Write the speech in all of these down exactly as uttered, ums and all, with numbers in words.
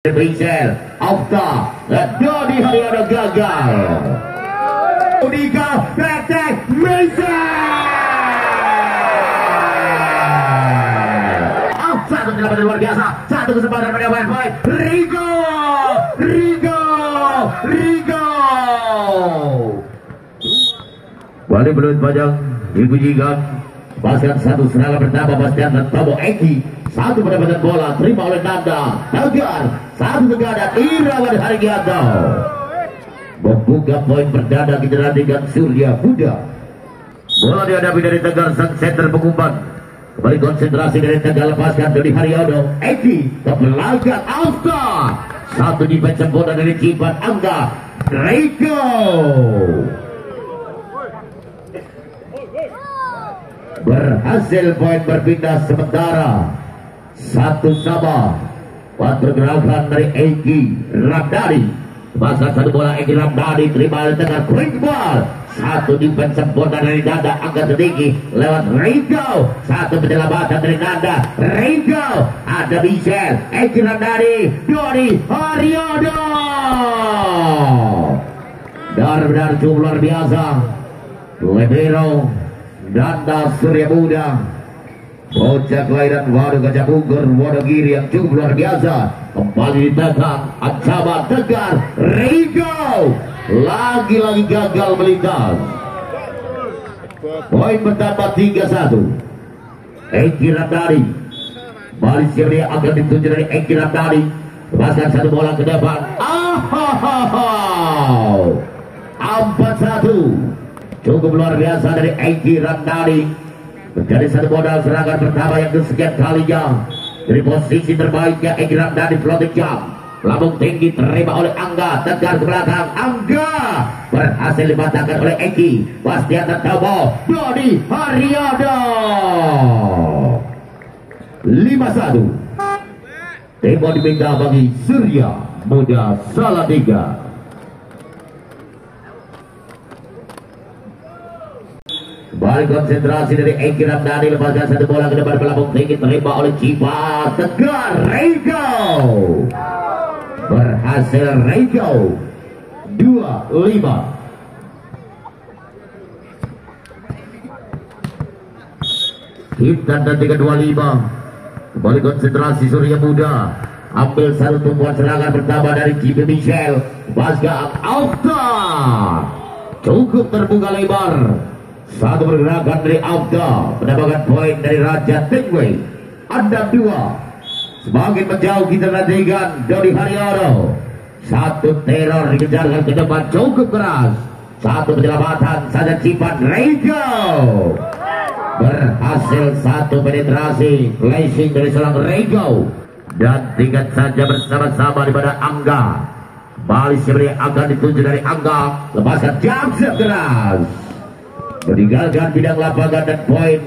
Michel, Afta, Doni Haryono gagal. Junigo, Tegar, Michel. Afta menyelamatkan luar biasa. Satu kesempatan pada one point. Rigo, Rigo, Rigo. Balik belut panjang, dibunyikan. Bastian satu serangan bernama Bastian dan Tabo Eki. Satu pendapatan bola, terima oleh Nanda, Tegar, satu tegak dan Irawan Hargianto. Membuka poin perdana kita dengan Surya Muda. Bola dihadapi dari Tegar, sang center pengumpan. Kembali konsentrasi dari Tegar, lepaskan dari Haryono, Eki, ke belakang Afta. Satu dipet sempurna dari Cipat, Angga, Reiko. Berhasil poin berpindah sementara. Satu sama pergerakan dari Eki Ramdani. Masa satu bola Eki Ramdani terima di tengah Ringo. Satu defense sempurna dari Nanda, angkat tertinggi lewat Rigo. Satu penyelamatan dari Nanda, Ringo. Ada Michel, Eki Ramdani, Doni Haryono. Benar-benar cukup luar biasa. Elebero, Nanda, Surya Muda. Bocah kelahiran Waru Gajah Bunggur, Wonogiri yang cukup luar biasa. Kembali datang ancaman Tegar, Rigo lagi-lagi gagal melintas. Poin bertambah tiga satu. Eki Ramdani, Malaysia dia akan dituju dari Eki Ramdani. Lepaskan satu bola ke depan. Ah, ha, ha, ha. empat satu. Cukup luar biasa dari Eki Ramdani. Menjadi satu modal serangan pertama yang kesekian kalinya. Dari posisi terbaiknya Eki Ramdani floating jump, lambung tinggi terima oleh Angga, Tegar ke belakang, Angga berhasil dimatahkan oleh Eki. Bastian tertemu Doni Haryono. lima satu. Temo diminta bagi Surya Muda Salatiga. Balik konsentrasi dari Eki Ramdani, lepaskan satu bola ke depan, pelambung tinggi terima oleh Cipar, Tegar, Rejo. Berhasil Rejo. dua lima. Hitam dan tiga dua lima. Balik konsentrasi Surya Muda. Ambil satu tumpuan serangan pertama dari Jeffrey Menzel. Basket Afta. Cukup terbuka lebar. Satu pergerakan dari Afta mendapatkan poin dari Raja Tingwe. Anda dua. Semakin menjauh kita nantikan Doni Haryono. Satu teror dikejarkan ke depan cukup keras. Satu penyelamatan saja Cipat, Rigo berhasil satu penetrasi flashing dari seorang Rigo. Dan tingkat saja bersama-sama di pada Angga. Bali sebenarnya akan dituju dari Angga. Lepaskan jam keras. Meninggalkan bidang lapangan dan poin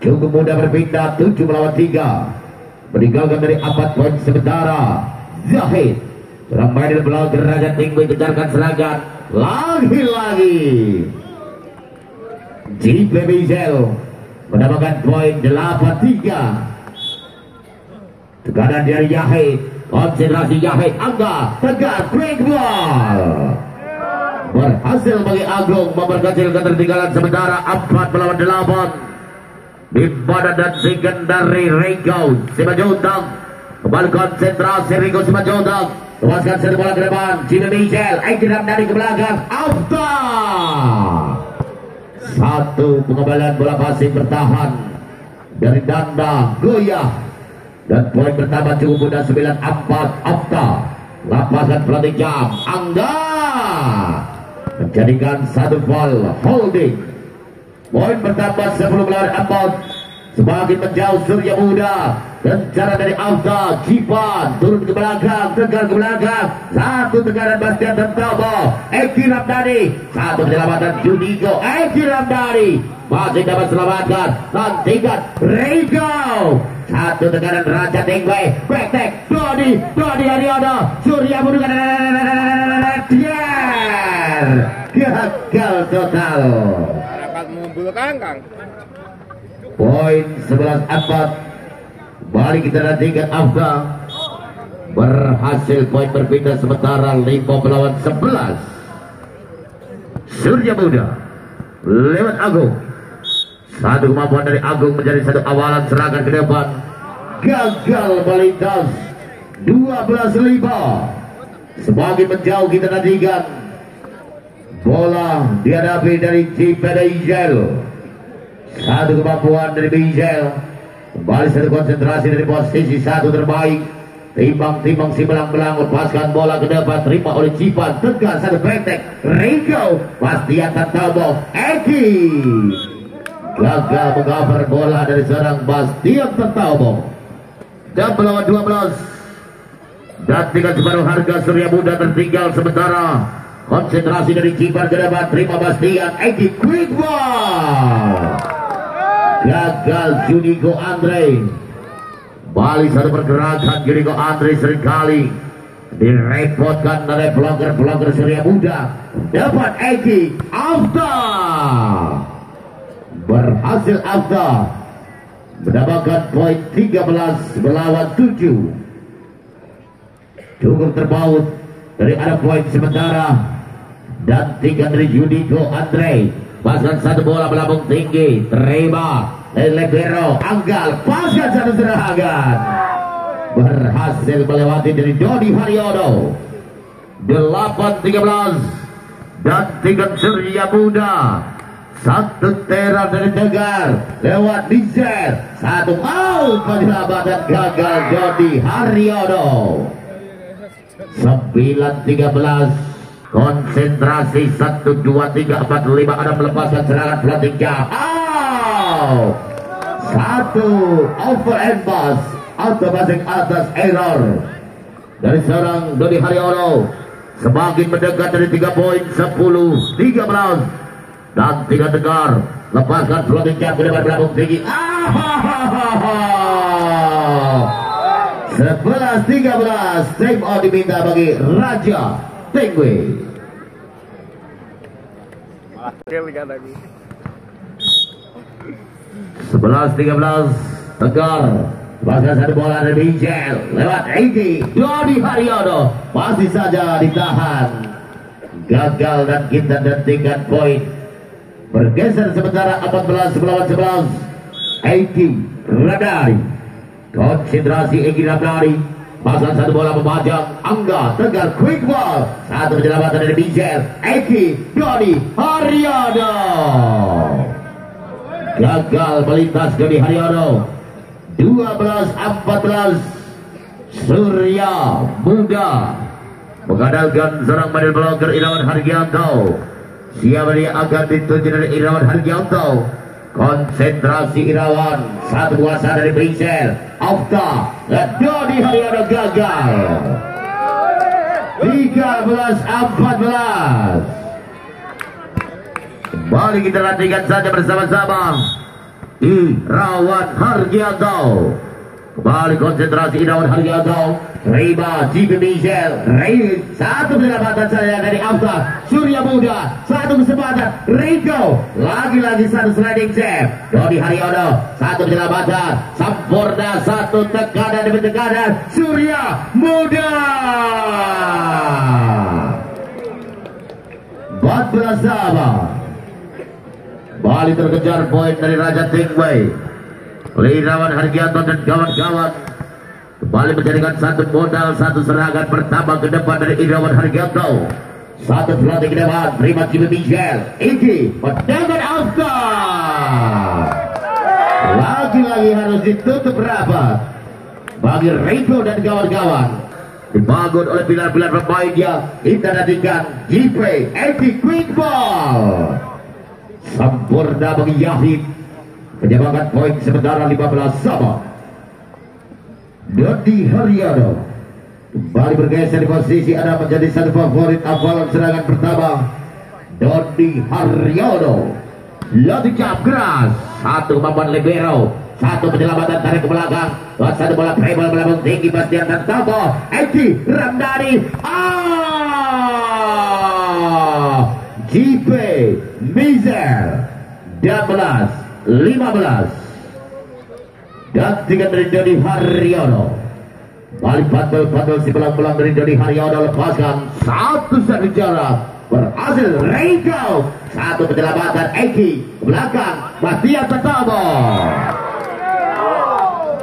cukup mudah berpindah tujuh melawan tiga. Meninggalkan dari empat poin sementara. Yahid ramai di belakang Raja Tingwe kejarkan serangan lagi-lagi. Jiva Michel mendapatkan poin delapan tiga. Tekanan dari Yahid, konsentrasi Yahid, Angga, Tegar, break ball. Berhasil bagi Agung memperkecil ketertinggalan sementara empat melawan delapan. Dibadan dan secondary Rico Simanjuntak. Kembali konsentrasi Rico Simanjuntak. Lepaskan seri bola ke depan Jiva Michel, Eki Ramdani ke belakang Afta. Satu pengembalian bola masih bertahan dari Nanda, goyah. Dan poin pertama cukup mudah sembilan empat. Afta lepaskan pelatih jam Angga menjadikan satu ball holding. Poin bertambah sebelum melawan empat. Semakin menjauh Surya Muda. Rencana dari Afta, Cipat turun ke belakang, Tegar ke belakang. Satu tegaran Bastian dan Tabo Eki Ramdani. Satu penyelamatan Junigo, Eki Ramdani masih dapat selamatkan. Nantikan Rigo. Satu tegaran Raja Tingwe, Betek, Doni, Doni Haryono, Surya Muda gagal total. Dapat mengumpulkan Kang. Poin sebelas empat. Mari kita nantikan Afta. berhasil poin berbeda sementara lima melawan sebelas. Surya Muda lewat Agung, satu kemampuan dari Agung menjadi satu awalan serangan ke depan, gagal melintas. Dua belas lima semakin menjauh kita nantikan. Bola dihadapi dari Cipat Michel, satu kemampuan dari Michel, kembali satu konsentrasi dari posisi satu terbaik. Timbang-timbang si belang-belang, lepaskan bola ke depan, terima oleh Cipat, tegas satu pendek, Rigo pasti akan tabok. Eki gagal mengcover bola dari seorang Bastian tertabok. Dan melawan dua belas dan tinggal separuh harga. Surya Muda tertinggal sementara. Konsentrasi dari Cipar ke depan, terima Bastian, Eki quick ball gagal. Junigo Andre balik satu pergerakan. Junigo Andre seringkali direpotkan oleh blogger-blogger Surya Muda. Dapat Eki, Afta berhasil. Afta mendapatkan poin tiga belas melawan tujuh. Cukup terpaut dari arah poin sementara. Dan tiga dari Junigo Andre, paskan satu bola melambung tinggi, terima Elebero, Angga, paskan satu serangan, berhasil melewati dari Doni Haryono. Delapan tiga belas dan tiga Surya Muda. Satu teror dari Tegar lewat Michel, satu out penyelamatan gagal Doni Haryono. Sembilan tiga belas konsentrasi satu dua tiga empat lima ada melepaskan serangan pelatih jauh. Satu over and pass atau masing atas error dari seorang Doni Haryono. Semakin mendekat dari tiga poin, sepuluh tiga belas. Dan tiga Tegar lepaskan floating cap ke depan belakang tinggi. Sebelas tiga belas time out diminta bagi Raja Tingwe. Sebelas tiga belas Tegar lepaskan satu bola dari Michel lewat Eki. Doni Haryono masih saja ditahan, gagal dan kita dentikan poin. Bergeser sementara empat belas melawan sebelas. Eki Ramdani, konsentrasi Eki Ramdani, pasang satu bola memajang Angga, Tegar quick ball, satu penyelamatan dari Michel. Eki Doni Haryono gagal melintas Doni Haryono. Dua belas empat belas Surya Muda mengandalkan seorang model blogger Irawan Hargianto. Siapa dia akan ditunjuk dari Irawan Hargianto? Konsentrasi Irawan, satu kuasa dari Michel, Afta, Doni Haryono gagal. Tiga belas empat belas Mari kita nantikan saja bersama-sama. Irawan Hargianto kembali konsentrasi Irawan Hargianto. Riba Jiva Michel, Rejo, satu penyelamatan saya dari Afta. Surya Muda, satu kesempatan, Rigo, lagi-lagi satu sliding jab. Doni Haryono, satu penyelamatan, sempurna satu tekanan demi tekanan, Surya Muda. empat belas sama. Bali terkejar poin dari Raja Tingwe. Irawan Hargianto dan kawan-kawan kembali menjadikan satu modal, satu serangan pertama ke depan dari Irawan Hargianto. Satu pelatih ke depan, terima Jiva Michel, Eki, pedangkan Afta. Lagi-lagi harus ditutup rapat bagi Rico dan kawan-kawan. Dibangun oleh pilar-pilar pemainnya. Kita nantikan Jeffrey, Eki quick ball sempurna bagi Yahid, menyebabkan poin sementara lima belas sama. Doni Haryono kembali bergeser di posisi ada menjadi satu favorit awalan serangan pertama Doni Haryono. Lati cap keras, satu kemampuan libero, satu penyelamatan tarik ke belakang, satu bola treble melambung tinggi Bastian dan Tabo. Eki Ramdani, ah Jeffrey Menzel. dua belas lima belas dan tiga dari Doni Haryono. Balik bandel-bandel si belang-belang dari Doni Haryono, lepaskan satu set jarak. Berhasil Rigo, satu penyelamatan Eki ke belakang, Bastian pertama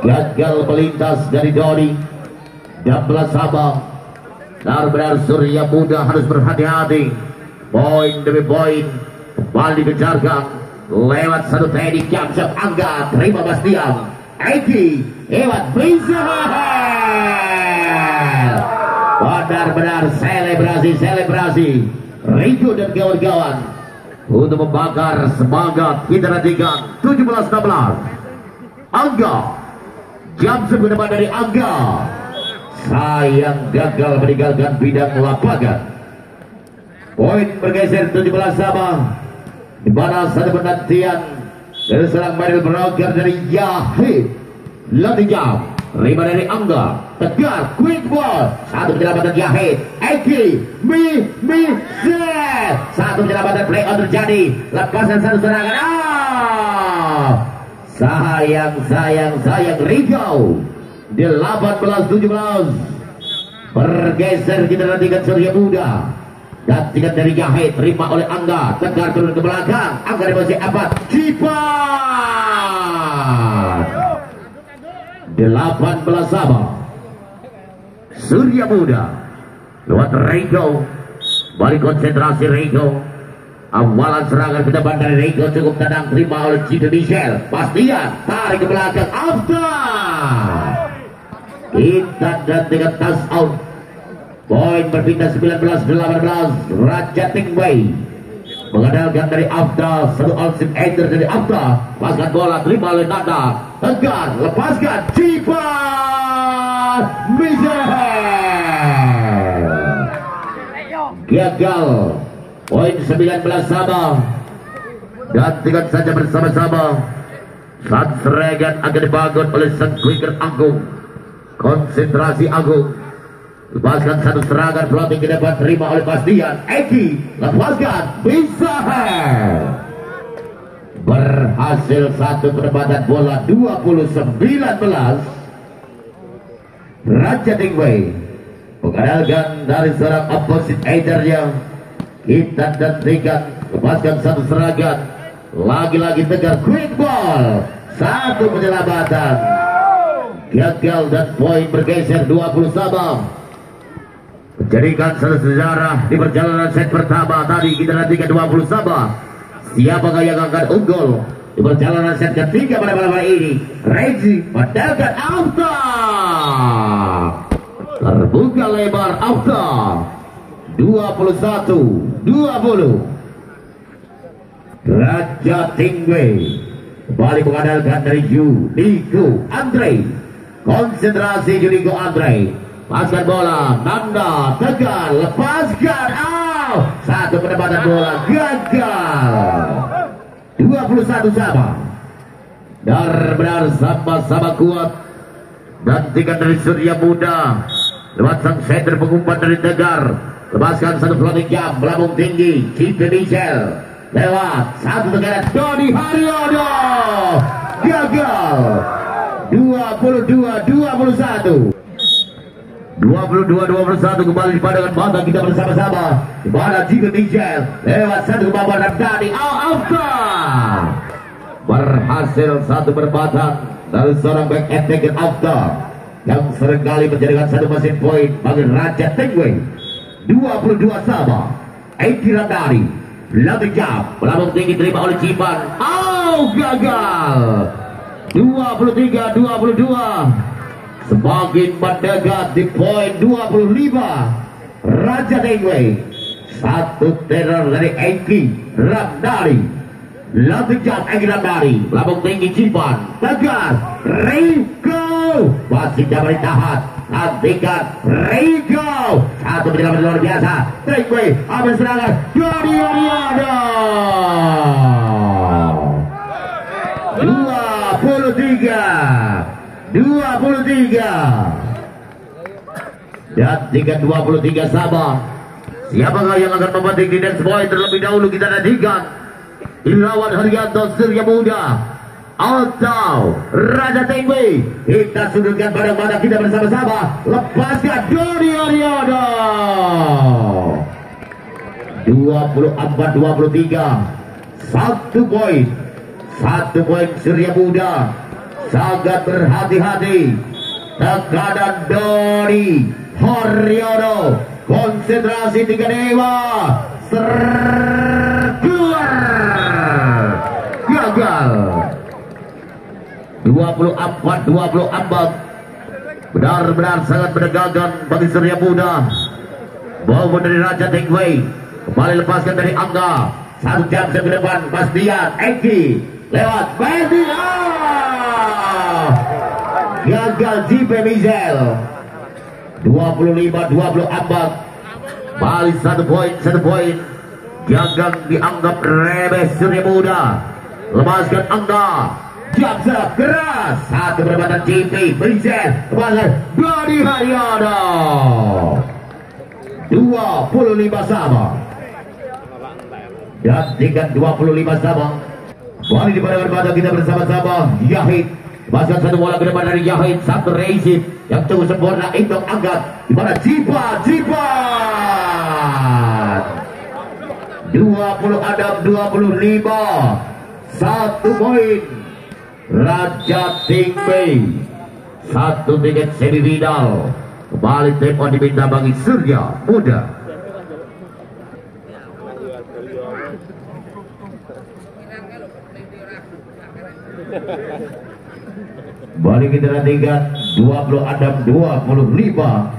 gagal melintas dari Doni. Dapatlah sama benar-benar Surya Muda harus berhati-hati, poin demi poin kembali dikejarkan lewat satu teknik yang siap Angga, terima Bastian, Eki lewat Michel, benar-benar selebrasi-selebrasi Rigo dan kawan-kawan untuk membakar semangat kita nantikan tujuh belas enam belas. Angga jam sembilan dari Angga sayang gagal meninggalkan bidang lapangan. Poin bergeser tujuh belas sama di mana satu penantian dari serang medal berangkat dari Yahid lebih jauh lima dari Angga. Tegar, quick ball, satu penyelamatan Yahid, Eki, Mi, Mi, Zed, satu penyelamatan play on terjadi, lepaskan satu serangan, oh! sayang, sayang, sayang, Rigo, di delapan belas tujuh belas, bergeser kita nantikan Surya Muda, dan tiket dari Yahid, terima oleh Angga, Tegar turun ke belakang, Angga di posisi empat, Cipar, delapan belas sama. Surya Muda lewat Reiko, balik konsentrasi Reiko, awalan serangan kita bandar Reiko cukup tenang, terima oleh Jiva Michel, Bastian tarik ke belakang Afta, kita dan tiga touch out, poin berpindah sembilan belas delapan belas. Raja Tingwe mengandalkan dari Afta, satu all-sip enter dari Afta, lepaskan bola terima oleh Nanda, Tegar lepaskan Cipar, Michel gagal, poin sembilan belas sama dan tinggal saja bersama-sama saat seregan akan dibangun oleh sang striker Agung, konsentrasi Agung, lepaskan satu serangan floating ke depan terima oleh Bastian, Eki lepaskan bisa berhasil satu penempatan bola dua puluh sembilan belas. Raja Tingwe mengandalkan dari seorang opposite either yang kita dentikan, lepaskan satu serangan, lagi-lagi Tegar quick ball, satu penyelamatan gagal dan poin bergeser dua puluh sama, menjadikan satu sejarah di perjalanan set pertama tadi kita nantikan dua puluh sama. Siapakah yang akan unggul di perjalanan set ketiga pada malam hari ini? Reji mengandalkan Afta, terbuka lebar Afta dua puluh satu dua puluh. Raja Tingwe kembali mengandalkan dari Yuliko Andre, konsentrasi Yuliko Andre, lepaskan bola Nanda, Tegar lepaskan, oh! satu penempatan bola gagal, dua puluh satu sama, benar-benar sama-sama kuat. Dan tiga dari Surya Muda lewat sang center pengumpan dari Tegar, lepaskan satu floating jam melambung tinggi, Jeffrey Menzel lewat satu tegaran Doni Haryono gagal, dua puluh dua dua puluh satu. Dua puluh dua dua puluh satu kembali dipadangkan mata kita bersama-sama di mana Jeffrey Menzel lewat satu kemampuan Ramdani, Afta berhasil satu perempatan dari seorang back attack dan Afta yang seringkali menjadikan satu mesin poin bagi Raja Tingwe. dua puluh dua sama, Eki Ramdani belakang jam melambung tinggi terima oleh Cipar, oh gagal, dua puluh tiga dua puluh dua semakin mendekat di poin dua puluh lima. Raja Tingwe satu teror dari Eki Ramdani belakang jam, Eki Ramdani melambung tinggi Cipar, Tegar Rico masih dapat ditahan, nantikan Rigo satu penyelamatan luar biasa, Tingwe ambil serangan Doni Haryono, dua puluh tiga dua puluh tiga dan tiga dua puluh tiga sama. Siapakah yang akan membanting di next point? Terlebih dahulu kita nantikan Irawan Hargianto Surya Muda atau Raja Tingwe. Kita sudutkan pada-pada kita bersama-sama. Lepaskan Doni Haryono. dua puluh empat dua puluh tiga. Satu poin. Satu poin Surya Muda. Sangat berhati-hati. Tekanan Doni Haryono. Konsentrasi tiga dewa. Keluar. Gagal. dua puluh empat dua puluh empat. Benar-benar sangat menegangkan bagi Surya Muda. Bawa dari Raja Tingwe. Kembali lepaskan dari Angga. Satu jam ke depan Bastian. Eki lewat Bastian. Gagal Jeffrey Menzel. dua puluh lima dua puluh empat. Balik satu poin satu poin. Gagal dianggap rebes Surya Muda. Lepaskan Angga. Jam serap keras. Satu perbuatan Jeffrey Menzel. Kembali Doni Haryono. dua puluh lima sama. Dan tingkat dua puluh lima sama. Mari di pada kita bersama-sama. Yahid. Masukkan satu bola ke depan dari Yahid. Satu reisip yang cukup sempurna. Indok angkat. Di mana Cipat. Cipat. dua puluh enam dua puluh lima. Satu poin. Raja Tingwe. Satu tiket semifinal. Kembali take on diminta bagi Surya Muda. Kembali kita lantikan dua puluh enam dua puluh lima.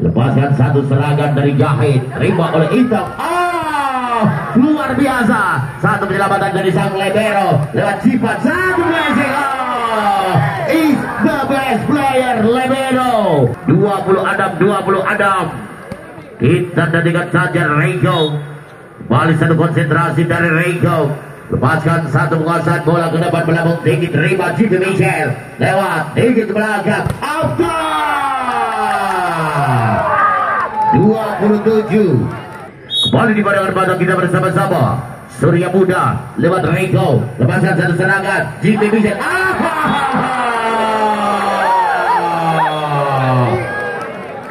Lepaskan satu serangan dari Jahit. Terima oleh Itam. Oh, luar biasa. Satu penyelamatan dari sang Elebero. Lewat Cipat. Satu blessing. Oh, is the best player Elebero. dua puluh enam dua puluh enam. Kita jadikan saja Rigo. Kembali satu konsentrasi dari Rigo. Lepaskan satu penguasaan bola ke depan melambung tinggi. Terima Jeffrey Menzel. Lewat tinggi ke belakang. Afta. dua puluh tujuh. Kembali di pada berbadan kita bersama-sama. Surya Muda lewat Reiko. Lepaskan satu serangan. Jeffrey Menzel. Apa?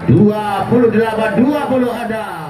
dua puluh delapan dua puluh ada.